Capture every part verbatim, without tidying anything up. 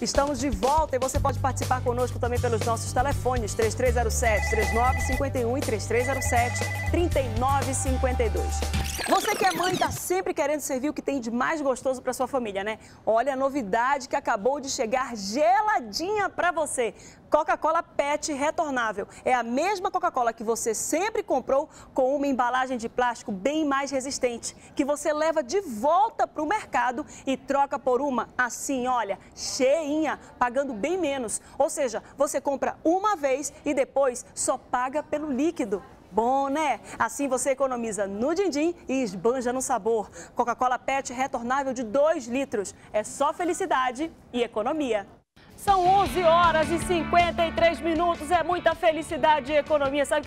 Estamos de volta e você pode participar conosco também pelos nossos telefones três três zero sete, três nove cinco um e três três zero sete, três nove cinco dois. Você que é mãe está sempre querendo servir o que tem de mais gostoso para sua família, né? Olha a novidade que acabou de chegar geladinha para você. Coca-Cola Pet Retornável. É a mesma Coca-Cola que você sempre comprou com uma embalagem de plástico bem mais resistente, que você leva de volta para o mercado e troca por uma assim, olha, cheinha, pagando bem menos. Ou seja, você compra uma vez e depois só paga pelo líquido. Bom, né? Assim você economiza no din-din e esbanja no sabor. Coca-Cola Pet Retornável de dois litros. É só felicidade e economia. São onze horas e cinquenta e três minutos, é muita felicidade e economia. Sabe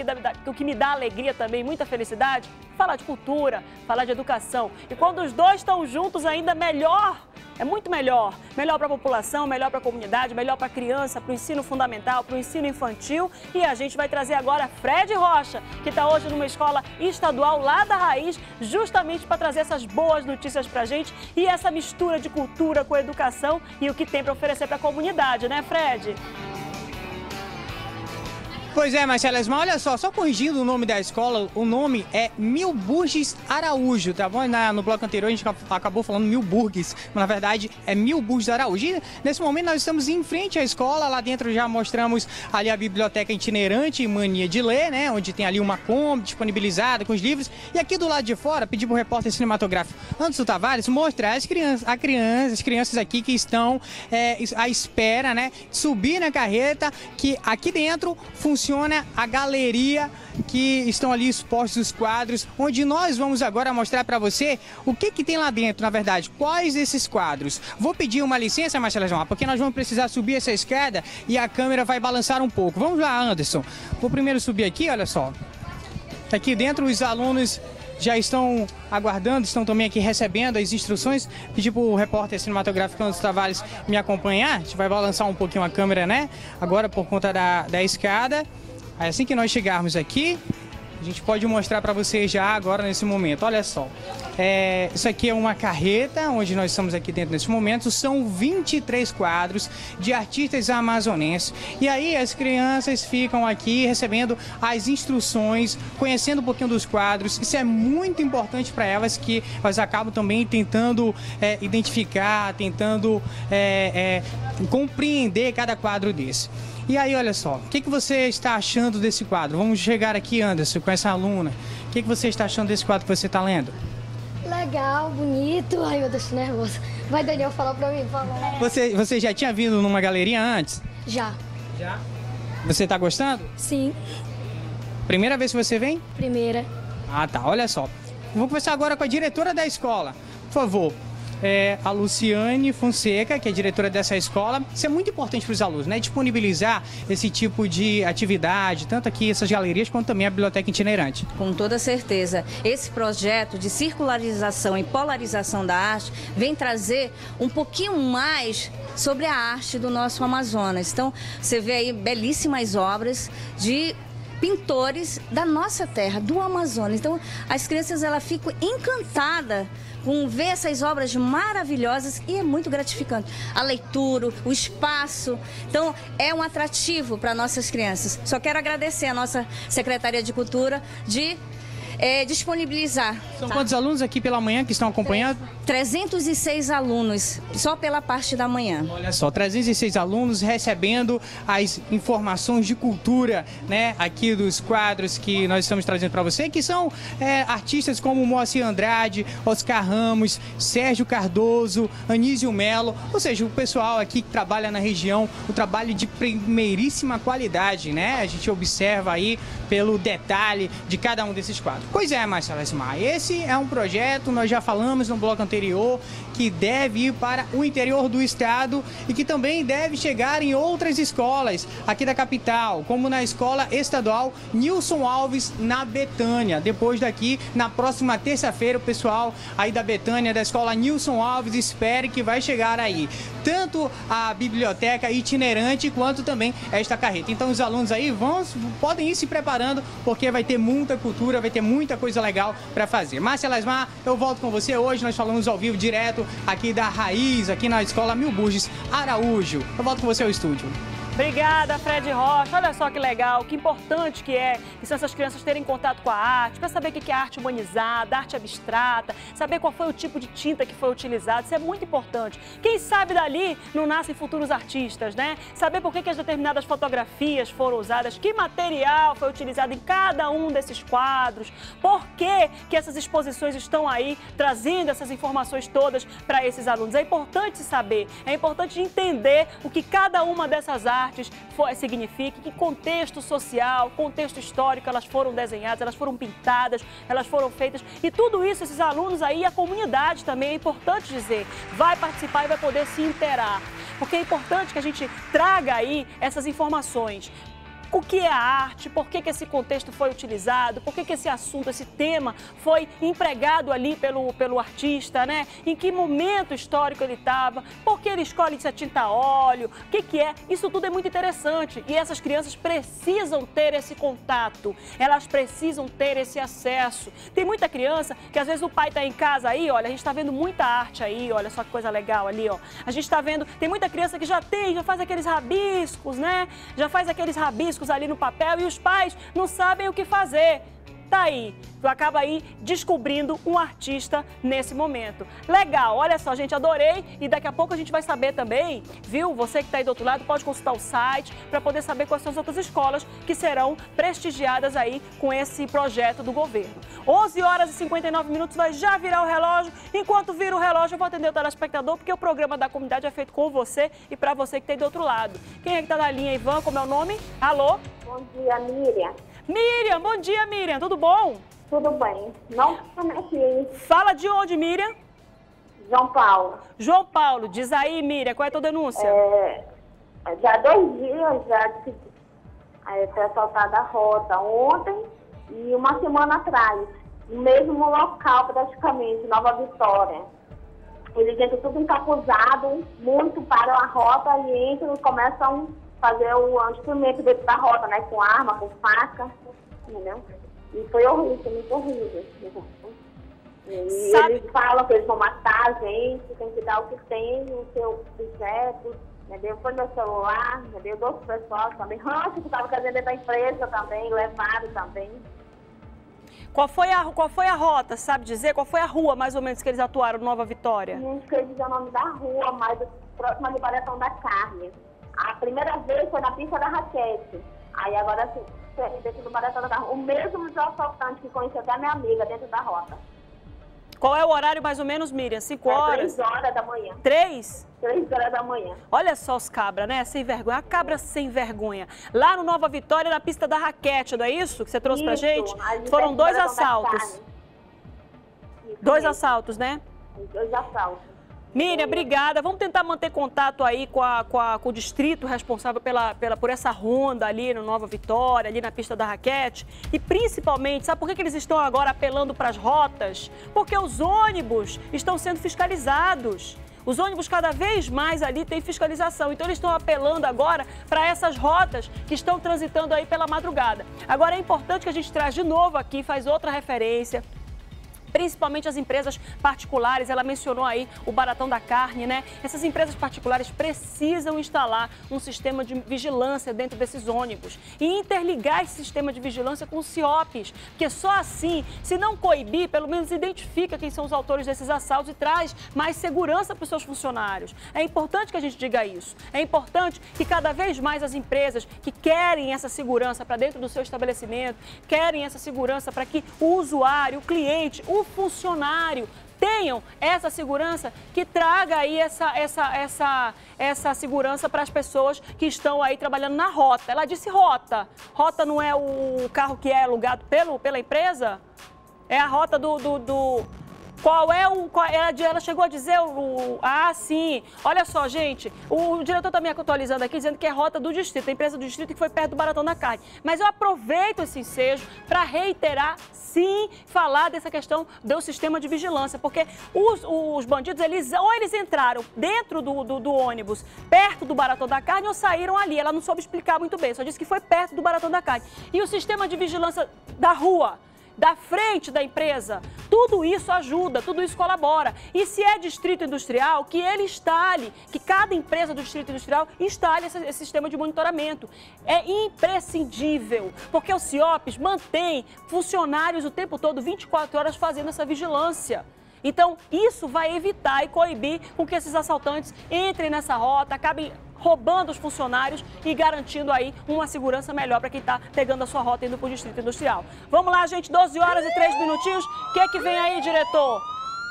o que me dá alegria também, muita felicidade? Falar de cultura, falar de educação. E quando os dois estão juntos ainda, melhor, é muito melhor. Melhor para a população, melhor para a comunidade, melhor para a criança, para o ensino fundamental, para o ensino infantil. E a gente vai trazer agora Fred Rocha, que está hoje numa escola estadual lá da Raiz, justamente para trazer essas boas notícias para a gente e essa mistura de cultura com educação e o que tem para oferecer para a comunidade. Né, Fred? Pois é, Márcia Lasmar, olha só, só corrigindo o nome da escola, o nome é Milburgues Araújo, tá bom? Na, no bloco anterior a gente acabou falando Milburgues, mas na verdade é Milburgues Araújo. E nesse momento nós estamos em frente à escola, lá dentro já mostramos ali a biblioteca itinerante Mania de Ler, né? Onde tem ali uma Kombi disponibilizada com os livros. E aqui do lado de fora, pedi para o repórter cinematográfico Anderson Tavares mostrar as crianças, a criança, as crianças aqui que estão é, à espera, né? Subir na carreta, que aqui dentro funciona. Funciona a galeria que estão ali expostos os quadros, onde nós vamos agora mostrar para você o que que tem lá dentro, na verdade, quais esses quadros. Vou pedir uma licença, Marcelo João, porque nós vamos precisar subir essa escada e a câmera vai balançar um pouco. Vamos lá, Anderson. Vou primeiro subir aqui, olha só. Aqui dentro os alunos já estão aguardando, estão também aqui recebendo as instruções. Pedi para o repórter cinematográfico Anderson Tavares me acompanhar. A gente vai balançar um pouquinho a câmera, né? Agora por conta da, da escada. Aí, assim que nós chegarmos aqui, a gente pode mostrar para vocês já agora nesse momento. Olha só, é, isso aqui é uma carreta onde nós estamos aqui dentro nesse momento. São vinte e três quadros de artistas amazonenses. E aí as crianças ficam aqui recebendo as instruções, conhecendo um pouquinho dos quadros. Isso é muito importante para elas, que elas acabam também tentando é, identificar, tentando é, é, compreender cada quadro desse. E aí, olha só, o que que você está achando desse quadro? Vamos chegar aqui, Anderson, com essa aluna. O que que você está achando desse quadro que você está lendo? Legal, bonito. Ai, meu Deus, tô nervosa. Vai, Daniel, falar pra mim, por favor. Você, você já tinha vindo numa galeria antes? Já. Já? Você está gostando? Sim. Primeira vez que você vem? Primeira. Ah, tá. Olha só. Vou conversar agora com a diretora da escola. Por favor. É, a Luciane Fonseca, que é diretora dessa escola. Isso é muito importante para os alunos, né? Disponibilizar esse tipo de atividade, tanto aqui essas galerias, quanto também a biblioteca itinerante. Com toda certeza. Esse projeto de circularização e polarização da arte vem trazer um pouquinho mais sobre a arte do nosso Amazonas. Então, você vê aí belíssimas obras de pintores da nossa terra, do Amazonas. Então, as crianças, elas ficam encantadas com ver essas obras maravilhosas e é muito gratificante. A leitura, o espaço, então é um atrativo para nossas crianças. Só quero agradecer a nossa Secretaria de Cultura de é, disponibilizar. São tá? Quantos alunos aqui pela manhã que estão acompanhando? trezentos e seis alunos, só pela parte da manhã. Olha só, trezentos e seis alunos recebendo as informações de cultura, né, aqui dos quadros que nós estamos trazendo para você, que são é, artistas como Moacir Andrade, Oscar Ramos, Sérgio Cardoso, Anísio Melo, ou seja, o pessoal aqui que trabalha na região, o trabalho de primeiríssima qualidade, né? A gente observa aí pelo detalhe de cada um desses quadros. Pois é, Márcia Lasmar, esse é um projeto, nós já falamos no bloco anterior, que deve ir para o interior do estado e que também deve chegar em outras escolas aqui da capital, como na escola estadual Nilson Alves, na Betânia. Depois daqui, na próxima terça-feira, o pessoal aí da Betânia, da escola Nilson Alves, espere que vai chegar aí tanto a biblioteca itinerante quanto também esta carreta. Então os alunos aí vão, podem ir se preparando, porque vai ter muita cultura, vai ter muito muita coisa legal para fazer. Márcia Lasmar, eu volto com você hoje. Nós falamos ao vivo direto aqui da Raiz, aqui na Escola Milburgues Araújo. Eu volto com você ao estúdio. Obrigada, Fred Rocha. Olha só que legal, que importante que é que são essas crianças terem contato com a arte, para saber o que é arte humanizada, arte abstrata, saber qual foi o tipo de tinta que foi utilizado. Isso é muito importante. Quem sabe dali não nascem futuros artistas, né? Saber por que, que as determinadas fotografias foram usadas, que material foi utilizado em cada um desses quadros, por que, que essas exposições estão aí trazendo essas informações todas para esses alunos. É importante saber, é importante entender o que cada uma dessas artes artes significa, que contexto social, contexto histórico elas foram desenhadas, elas foram pintadas, elas foram feitas, e tudo isso esses alunos aí, a comunidade também, é importante dizer, vai participar e vai poder se interar, porque é importante que a gente traga aí essas informações. O que é a arte, por que, que esse contexto foi utilizado, por que, que esse assunto, esse tema foi empregado ali pelo, pelo artista, né? Em que momento histórico ele estava, por que ele escolhe essa tinta a óleo, o que, que é? Isso tudo é muito interessante e essas crianças precisam ter esse contato, elas precisam ter esse acesso. Tem muita criança que às vezes o pai está em casa aí, olha, a gente está vendo muita arte aí, olha só que coisa legal ali, ó. A gente está vendo, tem muita criança que já tem, já faz aqueles rabiscos, né? Já faz aqueles rabiscos ali no papel e os pais não sabem o que fazer. Tá aí, tu acaba aí descobrindo um artista nesse momento. Legal, olha só, gente, adorei e daqui a pouco a gente vai saber também, viu? Você que está aí do outro lado pode consultar o site para poder saber quais são as outras escolas que serão prestigiadas aí com esse projeto do governo. onze horas e cinquenta e nove minutos vai já virar o relógio. Enquanto vira o relógio eu vou atender o telespectador porque o programa da comunidade é feito com você e para você que tem do outro lado. Quem é que está na linha, Ivan? Como é o nome? Alô? Bom dia, Miriam. Miriam, bom dia, Miriam. Tudo bom? Tudo bem. Não comecei. Fala de onde, Miriam? João Paulo. João Paulo. Diz aí, Miriam, qual é a tua denúncia? É, já há dois dias já que é, foi assaltada a rota. Ontem e uma semana atrás. No mesmo local, praticamente, Nova Vitória. Eles entram tudo encapuzado, muito param a rota e entram e começam... fazer o anticuimento dentro da rota, né? Com arma, com faca, entendeu? E foi horrível, foi muito horrível. E sabe... eles falam que eles vão matar a gente, tem que dar o que tem, o seu objeto, entendeu? Foi meu celular, entendeu? Do outro pessoal também. Rancho que estava fazendo dentro da empresa também, levado também. Qual foi, a, qual foi a rota, sabe dizer? Qual foi a rua, mais ou menos, que eles atuaram no Nova Vitória? Não sei dizer o nome da rua, mas próxima à liberação da carne. A primeira vez foi na pista da raquete. Aí agora, assim, dentro do maratona da rua. O mesmo assaltante que conheceu até a minha amiga dentro da rota. Qual é o horário mais ou menos, Miriam? Cinco é, horas? Três horas da manhã. Três? Três horas da manhã. Olha só os cabras, né? Sem vergonha. A cabra sem vergonha. Lá no Nova Vitória, na pista da raquete, não é isso que você trouxe isso, pra gente? Foram dois assaltos. Dois mesmo. assaltos, né? Dois assaltos. Miriam, obrigada. Vamos tentar manter contato aí com, a, com, a, com o distrito responsável pela, pela, por essa ronda ali no Nova Vitória, ali na pista da raquete. E principalmente, sabe por que, que eles estão agora apelando para as rotas? Porque os ônibus estão sendo fiscalizados. Os ônibus cada vez mais ali têm fiscalização, então eles estão apelando agora para essas rotas que estão transitando aí pela madrugada. Agora é importante que a gente traz de novo aqui, faz outra referência. Principalmente as empresas particulares, ela mencionou aí o baratão da carne, né? Essas empresas particulares precisam instalar um sistema de vigilância dentro desses ônibus e interligar esse sistema de vigilância com os C I O Ps, porque só assim, se não coibir, pelo menos identifica quem são os autores desses assaltos e traz mais segurança para os seus funcionários. É importante que a gente diga isso, é importante que cada vez mais as empresas que querem essa segurança para dentro do seu estabelecimento, querem essa segurança para que o usuário, o cliente, o funcionário tenham essa segurança, que traga aí essa, essa, essa, essa segurança para as pessoas que estão aí trabalhando na rota. Ela disse rota. Rota não é o carro que é alugado pelo, pela empresa? É a rota do... do, do... Qual é o... Qual, ela, ela chegou a dizer o... Ah, sim. Olha só, gente. O, o diretor também atualizando aqui, dizendo que é rota do distrito, a empresa do distrito que foi perto do Baratão da Carne. Mas eu aproveito esse ensejo para reiterar, sim, falar dessa questão do sistema de vigilância, porque os, os bandidos, eles ou eles entraram dentro do, do, do ônibus, perto do Baratão da Carne, ou saíram ali. Ela não soube explicar muito bem, só disse que foi perto do Baratão da Carne. E o sistema de vigilância da rua... da frente da empresa. Tudo isso ajuda, tudo isso colabora. E se é distrito industrial, que ele instale, que cada empresa do distrito industrial instale esse, esse sistema de monitoramento. É imprescindível, porque o CIOPS mantém funcionários o tempo todo, vinte e quatro horas, fazendo essa vigilância. Então, isso vai evitar e coibir com que esses assaltantes entrem nessa rota, acabem roubando os funcionários e garantindo aí uma segurança melhor para quem está pegando a sua rota indo para o distrito industrial. Vamos lá, gente, doze horas e três minutinhos. O que é que vem aí, diretor?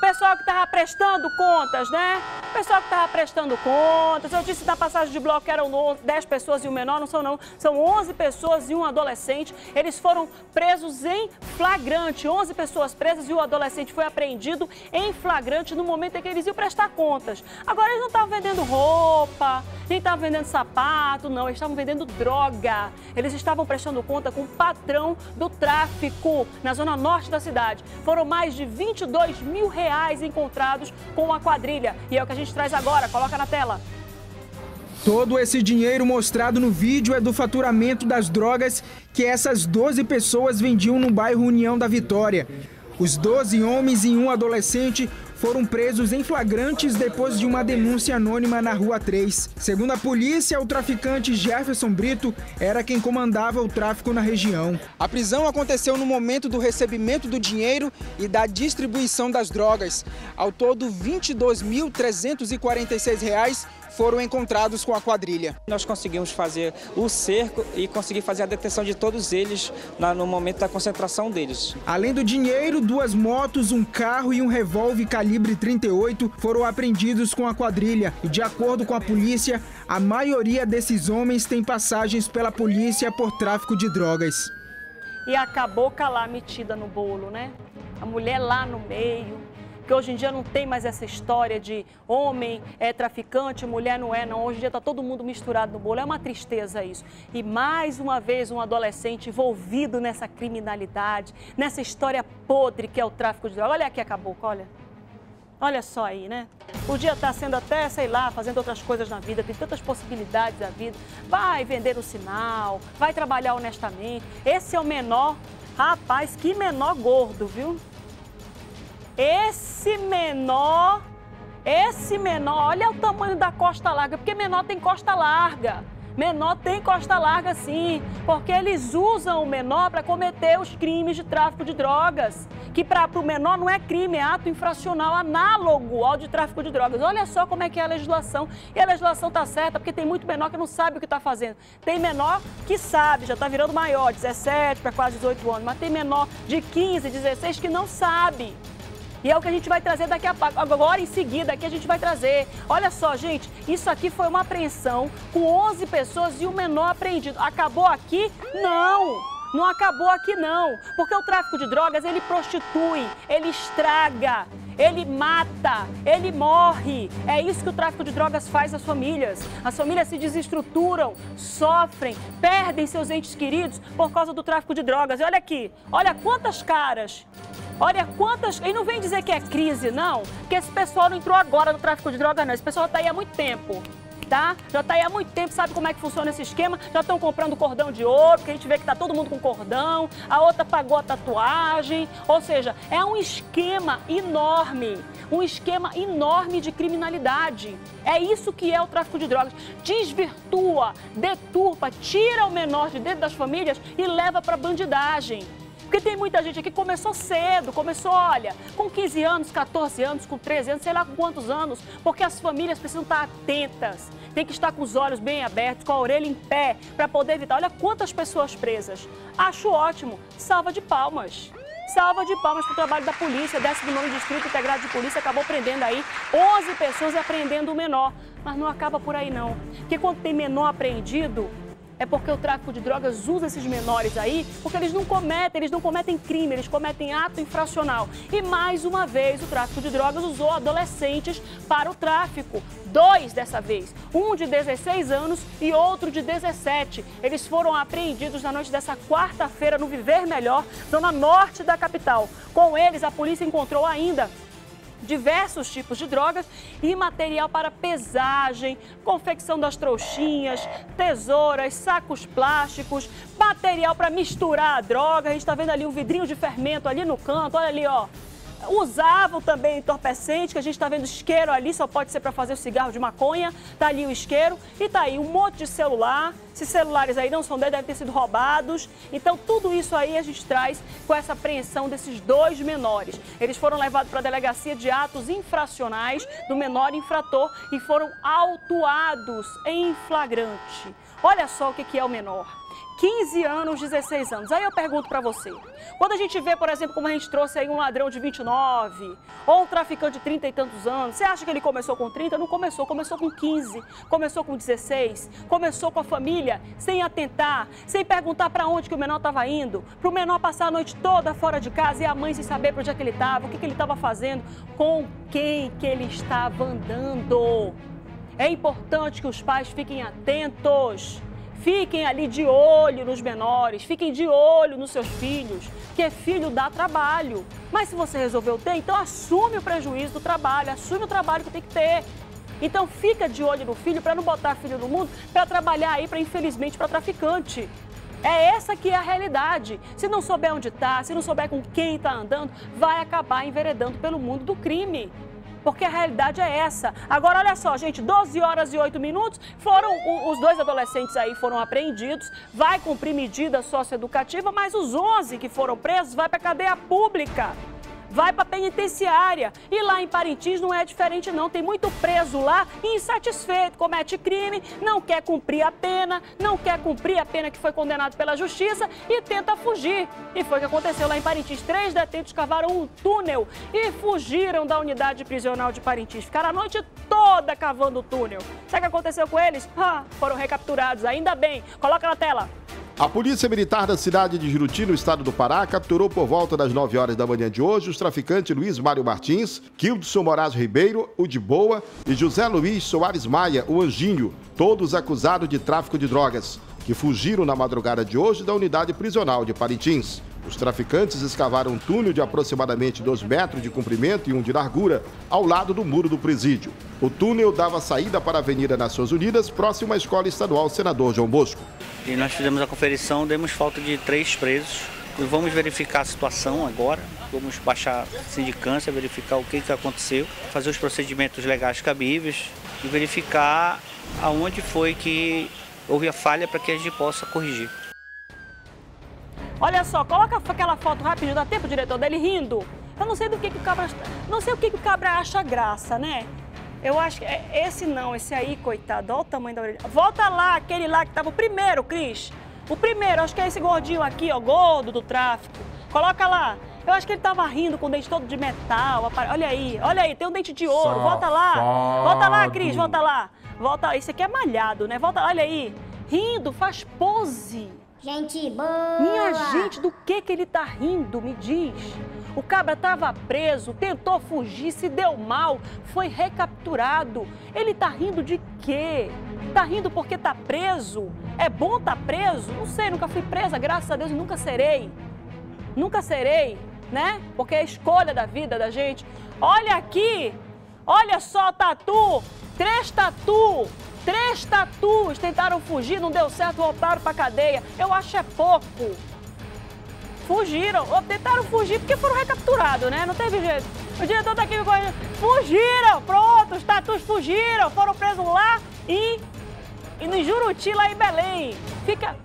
Pessoal que estava prestando contas, né? Pessoal que estava prestando contas. Eu disse na passagem de bloco que eram dez pessoas e um menor, não são não. São onze pessoas e um adolescente. Eles foram presos em flagrante. onze pessoas presas e o adolescente foi apreendido em flagrante no momento em que eles iam prestar contas. Agora, eles não estavam vendendo roupa, nem estavam vendendo sapato, não. Eles estavam vendendo droga. Eles estavam prestando conta com o patrão do tráfico na zona norte da cidade. Foram mais de vinte e dois mil reais encontrados com a quadrilha. E é o que a gente traz agora, coloca na tela. Todo esse dinheiro mostrado no vídeo é do faturamento das drogas que essas doze pessoas vendiam no bairro União da Vitória. Os doze homens e um adolescente foram presos em flagrantes depois de uma denúncia anônima na Rua três. Segundo a polícia, o traficante Jefferson Brito era quem comandava o tráfico na região. A prisão aconteceu no momento do recebimento do dinheiro e da distribuição das drogas. Ao todo, vinte e dois mil trezentos e quarenta e seis reais foram encontrados com a quadrilha. Nós conseguimos fazer o cerco e conseguir fazer a detenção de todos eles na, no momento da concentração deles. Além do dinheiro, duas motos, um carro e um revólver calibre trinta e oito foram apreendidos com a quadrilha. E de acordo com a polícia, a maioria desses homens tem passagens pela polícia por tráfico de drogas. E acabou calar metida no bolo, né? A mulher lá no meio. Porque hoje em dia não tem mais essa história de homem é traficante, mulher não é, não. Hoje em dia está todo mundo misturado no bolo. É uma tristeza isso. E mais uma vez um adolescente envolvido nessa criminalidade, nessa história podre que é o tráfico de drogas. Olha aqui a cabocla, olha. Olha só aí, né? Podia estar sendo até, sei lá, fazendo outras coisas na vida, tem tantas possibilidades na vida. Vai vender o sinal, vai trabalhar honestamente. Esse é o menor, rapaz, que menor gordo, viu? Esse menor, esse menor, olha o tamanho da costa larga, porque menor tem costa larga. Menor tem costa larga, sim, porque eles usam o menor para cometer os crimes de tráfico de drogas, que para o menor não é crime, é ato infracional análogo ao de tráfico de drogas. Olha só como é que é a legislação. E a legislação está certa, porque tem muito menor que não sabe o que está fazendo. Tem menor que sabe, já está virando maior, dezessete para quase dezoito anos, mas tem menor de quinze, dezesseis que não sabe. E é o que a gente vai trazer daqui a pouco. Agora, em seguida, aqui a gente vai trazer. Olha só, gente, isso aqui foi uma apreensão com onze pessoas e um menor apreendido. Acabou aqui? Não! Não acabou aqui, não. Porque o tráfico de drogas, ele prostitui, ele estraga, ele mata, ele morre. É isso que o tráfico de drogas faz às famílias. As famílias se desestruturam, sofrem, perdem seus entes queridos por causa do tráfico de drogas. E olha aqui, olha quantas caras... Olha quantas... E não vem dizer que é crise, não, porque esse pessoal não entrou agora no tráfico de drogas, não. Esse pessoal está aí há muito tempo, tá? Já está aí há muito tempo, sabe como é que funciona esse esquema? Já estão comprando cordão de ouro, porque a gente vê que está todo mundo com cordão, a outra pagou a tatuagem. Ou seja, é um esquema enorme, um esquema enorme de criminalidade. É isso que é o tráfico de drogas. Desvirtua, deturpa, tira o menor de dentro das famílias e leva para a bandidagem. Porque tem muita gente aqui que começou cedo, começou, olha, com quinze anos, quatorze anos, com treze anos, sei lá com quantos anos, porque as famílias precisam estar atentas, tem que estar com os olhos bem abertos, com a orelha em pé, para poder evitar. Olha quantas pessoas presas. Acho ótimo, salva de palmas. Salva de palmas para o trabalho da polícia, décimo nono Distrito Integrado de Polícia, acabou prendendo aí onze pessoas e apreendendo o menor. Mas não acaba por aí não, porque quando tem menor apreendido, é porque o tráfico de drogas usa esses menores aí, porque eles não cometem, eles não cometem crime, eles cometem ato infracional. E mais uma vez o tráfico de drogas usou adolescentes para o tráfico. Dois dessa vez, um de dezesseis anos e outro de dezessete. Eles foram apreendidos na noite dessa quarta-feira no Viver Melhor, zona norte da capital. Com eles, a polícia encontrou ainda diversos tipos de drogas e material para pesagem, confecção das trouxinhas, tesouras, sacos plásticos, material para misturar a droga. A gente está vendo ali um vidrinho de fermento ali no canto, olha ali, ó. Usavam também entorpecente, que a gente está vendo isqueiro ali, só pode ser para fazer o cigarro de maconha. Tá ali o isqueiro e tá aí um monte de celular. Esses celulares aí não são dele, devem ter sido roubados. Então tudo isso aí a gente traz com essa apreensão desses dois menores. Eles foram levados para a delegacia de atos infracionais do menor infrator e foram autuados em flagrante. Olha só o que é o menor. quinze anos, dezesseis anos. Aí eu pergunto pra você, quando a gente vê, por exemplo, como a gente trouxe aí um ladrão de vinte e nove ou um traficante de trinta e tantos anos, você acha que ele começou com trinta? Não começou, começou com quinze, começou com dezesseis, começou com a família, sem atentar, sem perguntar pra onde que o menor estava indo, pro menor passar a noite toda fora de casa e a mãe sem saber pra onde é que ele estava, o que que ele estava fazendo, com quem que ele estava andando. É importante que os pais fiquem atentos. Fiquem ali de olho nos menores, fiquem de olho nos seus filhos, que filho dá trabalho. Mas se você resolveu ter, então assume o prejuízo do trabalho, assume o trabalho que tem que ter. Então fica de olho no filho para não botar filho no mundo, para trabalhar aí, pra, infelizmente, para traficante. É essa que é a realidade. Se não souber onde está, se não souber com quem está andando, vai acabar enveredando pelo mundo do crime. Porque a realidade é essa. Agora, olha só, gente, doze horas e oito minutos, foram, os dois adolescentes aí foram apreendidos, vai cumprir medida socioeducativa, mas os onze que foram presos vai para a cadeia pública, vai para a penitenciária. E lá em Parintins não é diferente não, tem muito preso lá, insatisfeito, comete crime, não quer cumprir a pena, não quer cumprir a pena que foi condenado pela justiça e tenta fugir. E foi o que aconteceu lá em Parintins, três detentos cavaram um túnel e fugiram da unidade prisional de Parintins, ficaram a noite toda cavando o túnel. Sabe o que aconteceu com eles? Ah, foram recapturados, ainda bem. Coloca na tela. A Polícia Militar da cidade de Juruti, no estado do Pará, capturou por volta das nove horas da manhã de hoje os traficantes Luiz Mário Martins, Kildson Moraes Ribeiro, o de Boa, e José Luiz Soares Maia, o Anjinho, todos acusados de tráfico de drogas, que fugiram na madrugada de hoje da unidade prisional de Parintins. Os traficantes escavaram um túnel de aproximadamente dois metros de comprimento e um de largura, ao lado do muro do presídio. O túnel dava saída para a Avenida Nações Unidas, próximo à Escola Estadual Senador João Bosco. E nós fizemos a conferição, demos falta de três presos. Vamos verificar a situação agora, vamos baixar a sindicância, verificar o que que aconteceu, fazer os procedimentos legais cabíveis e verificar aonde foi que houve a falha para que a gente possa corrigir. Olha só, coloca aquela foto rapidinho, dá tempo, diretor, dele rindo. Eu não sei do que, que o cabra, não sei o que, que o cabra acha graça, né? Eu acho que é esse não, esse aí, coitado, olha o tamanho da orelha. Volta lá, aquele lá que estava o primeiro, Cris. O primeiro, acho que é esse gordinho aqui, ó, gordo do tráfico. Coloca lá. Eu acho que ele tava rindo com o dente todo de metal. Apare... Olha aí, olha aí, tem um dente de ouro. Safado. Volta lá. Volta lá, Cris, volta lá. Volta lá, isso aqui é malhado, né? Volta, olha aí. Rindo, faz pose. Gente boa! Minha gente, do que que ele tá rindo, me diz? O cabra tava preso, tentou fugir, se deu mal, foi recapturado. Ele tá rindo de quê? Tá rindo porque tá preso? É bom tá preso? Não sei, nunca fui presa, graças a Deus, nunca serei. Nunca serei, né? Porque é a escolha da vida da gente. Olha aqui, olha só, tatu, três tatu. Três tatus tentaram fugir, não deu certo, voltaram pra cadeia. Eu acho é pouco. Fugiram, ou tentaram fugir porque foram recapturados, né? Não teve jeito. O diretor tá aqui me corrigindo. Fugiram, pronto, os tatus fugiram, foram presos lá e, e no Juruti, lá em Belém. Fica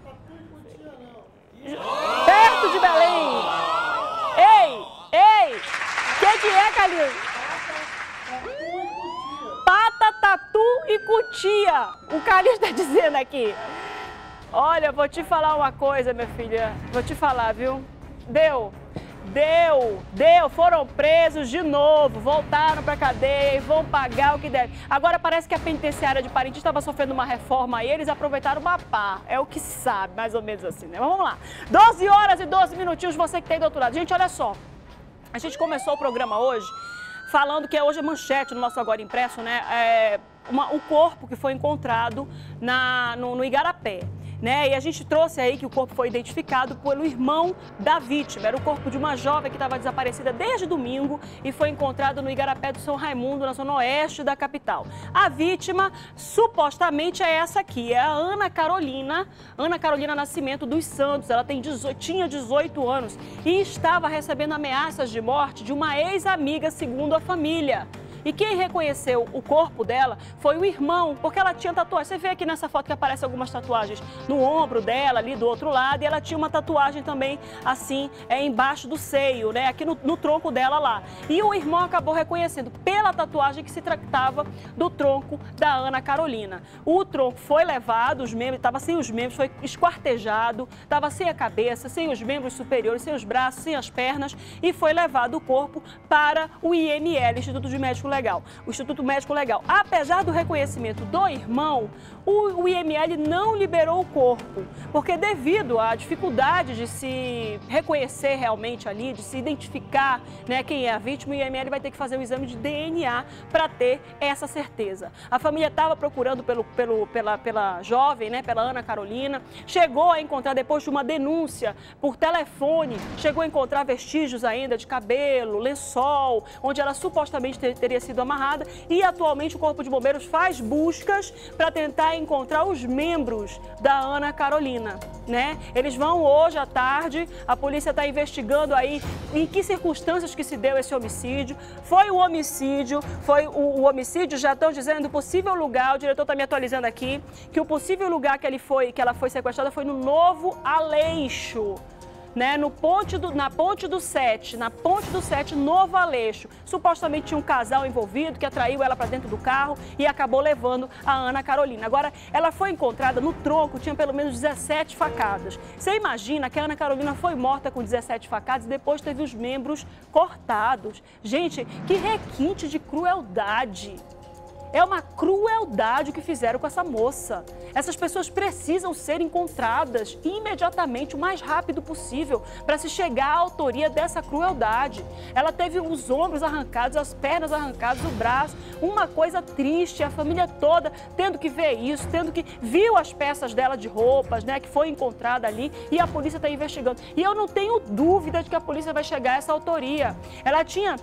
perto de Belém. Ei, ei, o que que é, Calil? Pata, tatu e cutia. O Carlinhos está dizendo aqui. Olha, vou te falar uma coisa, minha filha. Vou te falar, viu? Deu, deu, deu. Foram presos de novo, voltaram para a cadeia e vão pagar o que deve. Agora parece que a penitenciária de Parintins estava sofrendo uma reforma e eles aproveitaram uma pá. É o que sabe, mais ou menos assim, né? Mas vamos lá. doze horas e doze minutinhos, você que tem doutorado. Gente, olha só. A gente começou o programa hoje falando que hoje é manchete no nosso Agora Impresso, né? É uma, o corpo que foi encontrado na, no, no Igarapé. né? E a gente trouxe aí que o corpo foi identificado pelo irmão da vítima. Era o corpo de uma jovem que estava desaparecida desde domingo e foi encontrado no Igarapé do São Raimundo, na zona oeste da capital. A vítima, supostamente, é essa aqui, é a Ana Carolina, Ana Carolina Nascimento dos Santos. Ela tem dezoito, tinha dezoito anos e estava recebendo ameaças de morte de uma ex-amiga, segundo a família. E quem reconheceu o corpo dela foi o irmão, porque ela tinha tatuagem. Você vê aqui nessa foto que aparecem algumas tatuagens no ombro dela, ali do outro lado, e ela tinha uma tatuagem também, assim, é, embaixo do seio, né? Aqui no, no tronco dela lá. E o irmão acabou reconhecendo pela tatuagem que se tratava do tronco da Ana Carolina. O tronco foi levado, os membros, estava sem os membros, foi esquartejado, estava sem a cabeça, sem os membros superiores, sem os braços, sem as pernas, e foi levado o corpo para o I M L, Instituto de Médico Legal. Legal, o Instituto Médico Legal. Apesar do reconhecimento do irmão, o, o I M L não liberou o corpo, porque devido à dificuldade de se reconhecer realmente ali, de se identificar, né, quem é a vítima, o I M L vai ter que fazer um exame de D N A para ter essa certeza. A família estava procurando pelo, pelo, pela, pela jovem, né, pela Ana Carolina, chegou a encontrar, depois de uma denúncia por telefone, chegou a encontrar vestígios ainda de cabelo, lençol, onde ela supostamente teria sido sido amarrada, e atualmente o Corpo de Bombeiros faz buscas para tentar encontrar os membros da Ana Carolina, né? Eles vão hoje à tarde, a polícia está investigando aí em que circunstâncias que se deu esse homicídio. Foi o homicídio, foi o, o homicídio, já estão dizendo o possível lugar, o diretor está me atualizando aqui, que o possível lugar que ele foi, que ela foi sequestrada foi no Novo Aleixo. Né, no ponte do, na ponte do sete, na ponte do sete, Novo Aleixo. Supostamente tinha um casal envolvido que atraiu ela para dentro do carro e acabou levando a Ana Carolina. Agora, ela foi encontrada no tronco, tinha pelo menos dezessete facadas. Você imagina que a Ana Carolina foi morta com dezessete facadas e depois teve os membros cortados. Gente, que requinte de crueldade! É uma crueldade o que fizeram com essa moça. Essas pessoas precisam ser encontradas imediatamente, o mais rápido possível, para se chegar à autoria dessa crueldade. Ela teve os ombros arrancados, as pernas arrancadas, o braço. Uma coisa triste, a família toda tendo que ver isso, tendo que... Viu as peças dela de roupas, né, que foi encontrada ali, e a polícia está investigando. E eu não tenho dúvida de que a polícia vai chegar a essa autoria. Ela tinha...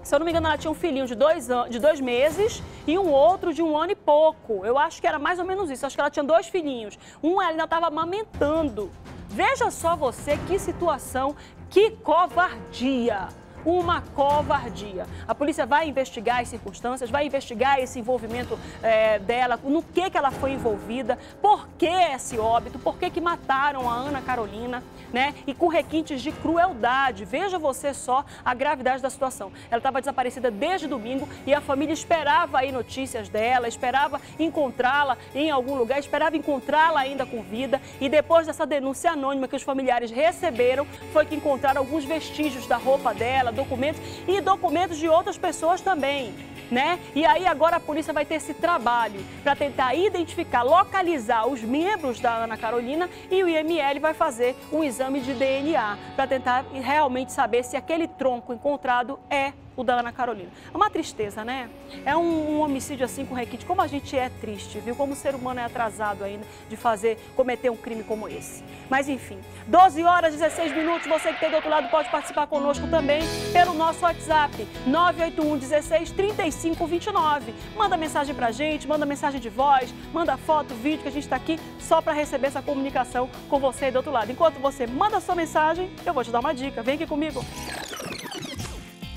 Se eu não me engano, ela tinha um filhinho de dois, an... de dois meses e um outro de um ano e pouco. Eu acho que era mais ou menos isso. Acho que ela tinha dois filhinhos. Um ela ainda estava amamentando. Veja só você que situação, que covardia. Uma covardia. A polícia vai investigar as circunstâncias, vai investigar esse envolvimento é, dela, no que, que ela foi envolvida, por que esse óbito, por que, que mataram a Ana Carolina, né? E com requintes de crueldade. Veja você só a gravidade da situação. Ela estava desaparecida desde domingo e a família esperava aí notícias dela, esperava encontrá-la em algum lugar, esperava encontrá-la ainda com vida. E depois dessa denúncia anônima que os familiares receberam, foi que encontraram alguns vestígios da roupa dela, documentos e documentos de outras pessoas também, né? E aí agora a polícia vai ter esse trabalho para tentar identificar, localizar os membros da Ana Carolina, e o I M L vai fazer um exame de D N A para tentar realmente saber se aquele tronco encontrado é o da Ana Carolina. É uma tristeza, né? É um, um homicídio assim com requinte. Como a gente é triste, viu? Como o ser humano é atrasado ainda de fazer, cometer um crime como esse. Mas enfim, doze horas, dezesseis minutos. Você que tem do outro lado pode participar conosco também pelo nosso WhatsApp, nove oito um, dezesseis, trinta e cinco, vinte e nove. Manda mensagem pra gente, manda mensagem de voz, manda foto, vídeo, que a gente tá aqui só pra receber essa comunicação com você do outro lado. Enquanto você manda sua mensagem, eu vou te dar uma dica. Vem aqui comigo.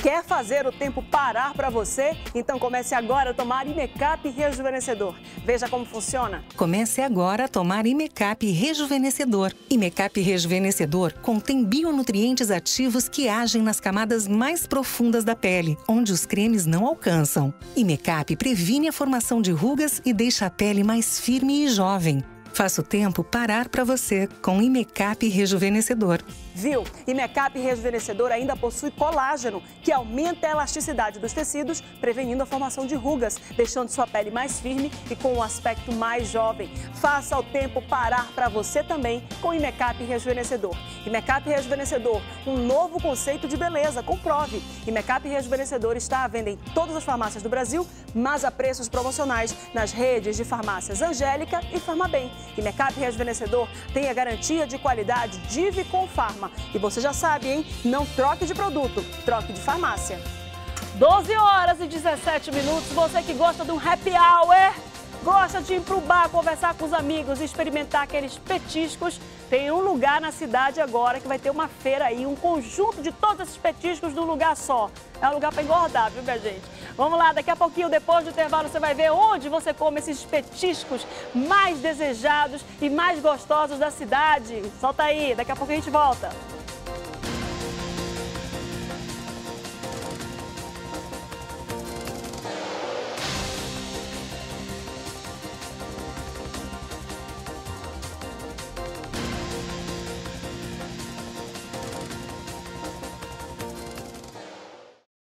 Quer fazer o tempo parar para você? Então comece agora a tomar Imecap Rejuvenescedor. Veja como funciona. Comece agora a tomar Imecap Rejuvenescedor. Imecap Rejuvenescedor contém bionutrientes ativos que agem nas camadas mais profundas da pele, onde os cremes não alcançam. Imecap previne a formação de rugas e deixa a pele mais firme e jovem. Faça o tempo parar para você com Imecap Rejuvenescedor. Viu? Imecap Rejuvenescedor ainda possui colágeno, que aumenta a elasticidade dos tecidos, prevenindo a formação de rugas, deixando sua pele mais firme e com um aspecto mais jovem. Faça o tempo parar para você também com Imecap Rejuvenescedor. Imecap Rejuvenescedor, um novo conceito de beleza, comprove. Imecap Rejuvenescedor está à venda em todas as farmácias do Brasil, mas a preços promocionais nas redes de farmácias Angélica e Farmabem. Imecap Rejuvenescedor tem a garantia de qualidade Divi com Farma. E você já sabe, hein? Não troque de produto, troque de farmácia. doze horas e dezessete minutos, você que gosta de um happy hour, gosta de ir para o bar, conversar com os amigos e experimentar aqueles petiscos, tem um lugar na cidade agora que vai ter uma feira aí, um conjunto de todos esses petiscos num lugar só. É um lugar para engordar, viu, minha gente? Vamos lá, daqui a pouquinho, depois do intervalo, você vai ver onde você come esses petiscos mais desejados e mais gostosos da cidade. Solta aí, daqui a pouco a gente volta.